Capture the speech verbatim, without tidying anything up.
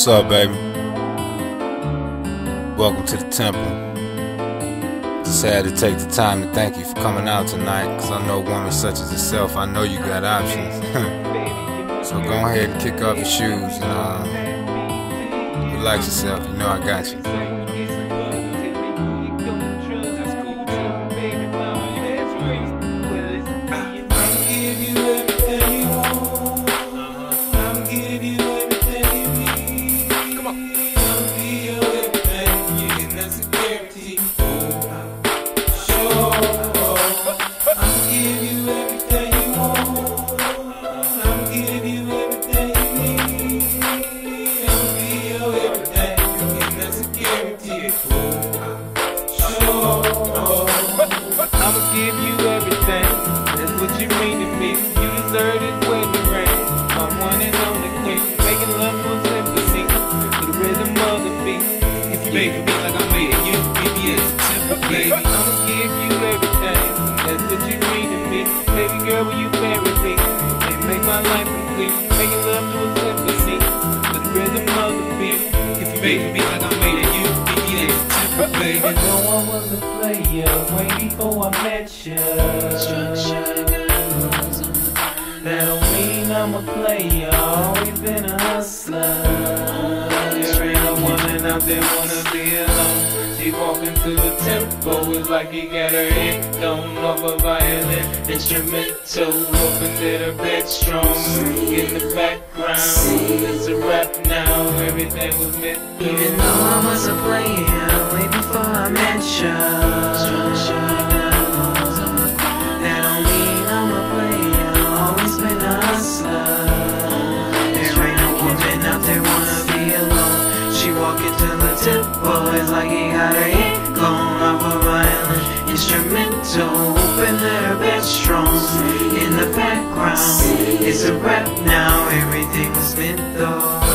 What's up, baby? Welcome to the temple. Just had to take the time to thank you for coming out tonight, because I know women such as yourself, I know you got options. So go ahead and kick off your shoes and uh, relax yourself. You know I got you. Baby, be like I made it, you give me as a temple, baby. I'ma give you everything, that's what you mean to me. Baby girl, will you marry me and make my life complete? Making love to a symphony, to the rhythm of the beat. If you baby, be like I made it, you give me as a temple, baby. You know I was a player way before I met you. That don't mean I'm a player, always been a hustler. Out there wanna be alone. She walking through the temple, it's like he got her head thrown off a violin instrumental. Open did her bedroom in the background. It's a rap now, everything was meant to. Even though I was a player way before I met you, that don't mean I'm a player, always been a hustler. There ain't no woman out there wanna be alone. She walking to the temple, it's like he got her head blown off a violin instrumental. Open her bedrooms in the background. It's a rap now, everything was meant though.